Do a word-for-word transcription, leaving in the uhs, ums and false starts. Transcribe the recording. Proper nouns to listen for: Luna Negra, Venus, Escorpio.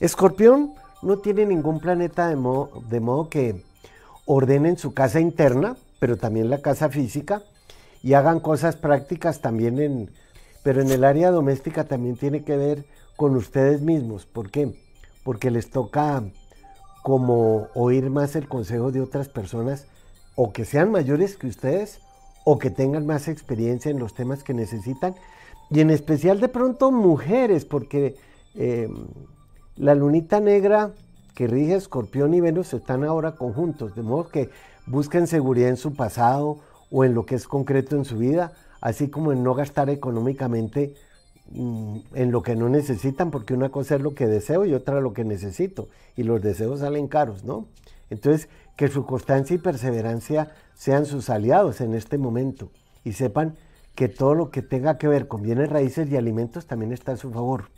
Escorpión no tiene ningún planeta de modo, de modo que ordenen su casa interna, pero también la casa física, y hagan cosas prácticas también, en, pero en el área doméstica también tiene que ver con ustedes mismos. ¿Por qué? Porque les toca como oír más el consejo de otras personas, o que sean mayores que ustedes, o que tengan más experiencia en los temas que necesitan, y en especial de pronto mujeres, porque eh, la lunita negra que rige Escorpión y Venus están ahora conjuntos, de modo que busquen seguridad en su pasado o en lo que es concreto en su vida, así como en no gastar económicamente mmm, en lo que no necesitan, porque una cosa es lo que deseo y otra lo que necesito, y los deseos salen caros, ¿no? Entonces, que su constancia y perseverancia sean sus aliados en este momento, y sepan que todo lo que tenga que ver con bienes raíces y alimentos también está a su favor.